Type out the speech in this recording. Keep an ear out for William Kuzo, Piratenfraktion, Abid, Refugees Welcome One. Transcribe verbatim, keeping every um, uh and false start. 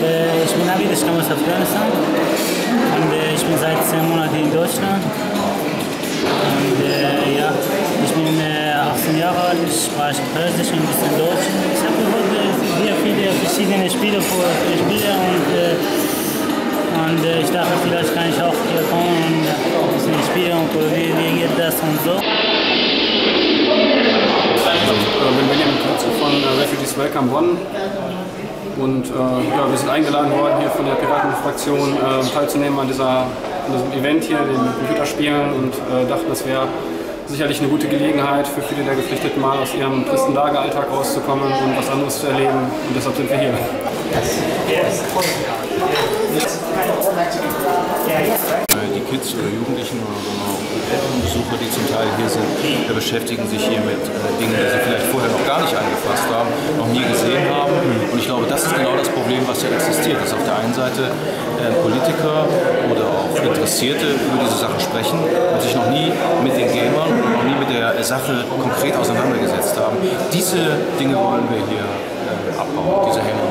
Äh, ich bin Abid, ich komme aus Afghanistan und äh, ich bin seit zehn Monaten in Deutschland. Und äh, ja, ich bin äh, achtzehn Jahre alt, ich spreche Persisch und ein bisschen Deutsch. Ich habe heute sehr viele verschiedene Spiele vor Spiele und, äh, und äh, ich dachte, vielleicht kann ich auch hier kommen und ein bisschen spielen und probieren, wie geht das und so. Ich bin William Kuzo von Refugees Welcome One und äh, ja, wir sind eingeladen worden, hier von der Piratenfraktion äh, teilzunehmen an, dieser, an diesem Event hier, den Computerspielen, und äh, dachten, das wäre sicherlich eine gute Gelegenheit für viele der Geflüchteten, mal aus ihrem tristen Lageralltag rauszukommen und was anderes zu erleben, und deshalb sind wir hier. Die Kids oder Jugendlichen oder Elternbesucher, die zum Teil hier sind, beschäftigen sich hier mit Dingen, die sie vielleicht vorher noch gar nicht angefasst haben, noch nie gesehen haben. Und ich glaube, das ist genau das Problem, was hier existiert, dass auf der einen Seite Politiker oder auch Interessierte über diese Sachen sprechen und sich noch nie mit den Gamern, noch nie mit der Sache konkret auseinandergesetzt haben. Diese Dinge wollen wir hier abbauen, diese Hemmungen.